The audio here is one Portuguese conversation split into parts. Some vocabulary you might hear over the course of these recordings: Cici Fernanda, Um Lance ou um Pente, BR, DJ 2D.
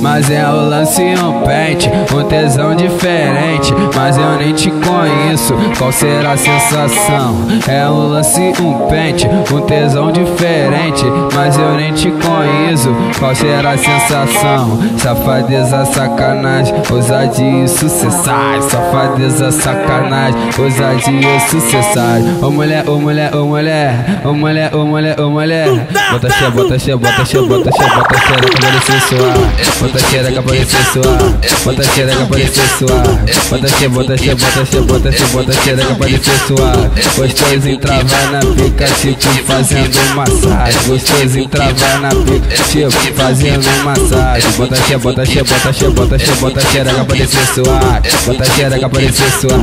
mas é o lance e um pente, um tesão diferente, mas eu nem te conheço, qual será a sensação? É o lance e um pente, um tesão diferente, mas eu nem te conheço, qual será a sensação? Safadeza, sacanagem, ousadia e sucessagem, safadeza, sacanagem, ousadia e sucessagem. Ô mulher, ô mulher, ô mulher, ô mulher, ô mulher, ô mulher, bota cheia, bota cheia, bota cheia, bota cheia, bota cheia, acabou de sensual, bota cheia, acabou de sensual, bota cheia, acabou de sensual, bota cheia, bota cheia, bota cheia, bota cheia, bota cheia, acabou de sensual. Gostoso em travar na pica, tipo fazendo massagem, gostoso em travar na pica, tipo fazendo massagem. Bota cheia, bota cheia, bota cheia, bota cheia, bota cheia, acabou de sensual, bota cheia, acabou de sensual,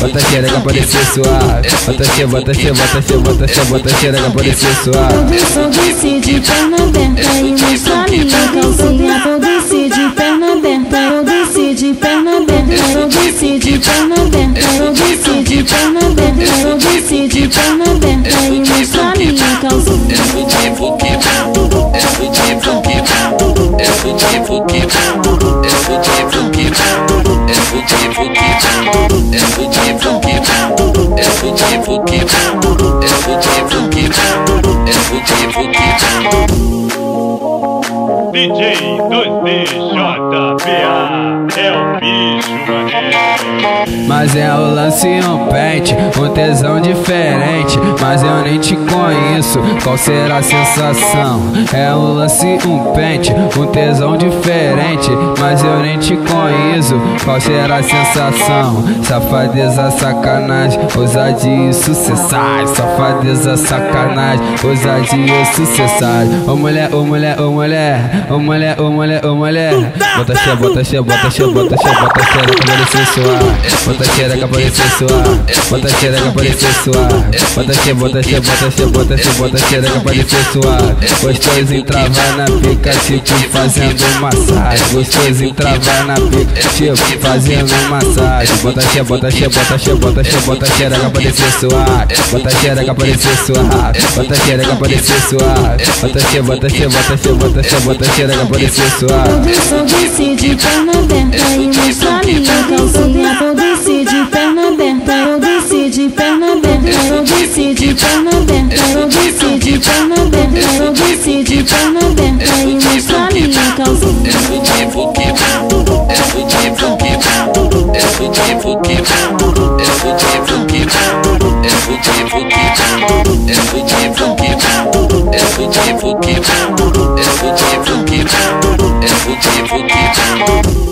bota cheia, acabou de sensual, bota cheia, bota cheia, bota cheia, bota cheia, bota cheia, acabou de sensual. Sou de Cici Fernanda e mostra minha calcinha. Sou de Cici Fernanda, eu desci de perna aberta. Eu desci de perna aberta. Eu desci de perna aberta. Eu desci de perna aberta e mostra minha calcinha. Eu tipo que vou, eu tipo que vou, eu tipo que vou, eu tipo que vou, eu tipo que vou, eu tipo que vou, eu tipo que vou, eu tipo que vou. DJ 2D, JBA, é o bicho, mané. Mas é o lance e um pente, um tesão diferente, mas eu nem te conheço, qual será a sensação? É o lance e um pente, um tesão diferente, mas eu nem te conheço, qual será a sensação? Safadeza, sacanagem, ousadia e sucessagem, safadeza, sacanagem, ousadia e sucessagem. Ô mulher, ô mulher, ô mulher, ô mulher, ô mulher, ô mulher, bota cheia, bota cheia, bota cheia, bota cheia, bota cheia, acabou de sensual, bota cheia, acabou de sensual, bota cheia, acabou de sensual, bota cheia, bota cheia, bota cheia, bota cheia, bota cheia, acabou de sensual. Gostoso em travar na pica, tipo fazendo massagem, gostoso em travar na pica, tipo fazendo massagem. Bota cheia, bota cheia, bota cheia, bota cheia, bota cheia, acabou de sensual, bota cheia, acabou de sensual, bota cheia, acabou de sensual, bota cheia, bota cheia, bota cheia, bota cheia, bota cheia. Eu desci de perna aberta e mostra minha calcinha. Eu desci de perna aberta, eu desci de perna aberta, eu desci de perna aberta, eu desci de perna aberta, eu desci de perna aberta e mostra minha calcinha. Eu tipo que vou, eu tipo que vou, eu tipo que vou, eu tipo que vou, eu tipo que vou, eu tipo que vou, eu tipo que vou, eu tipo que vou. We'll keep on.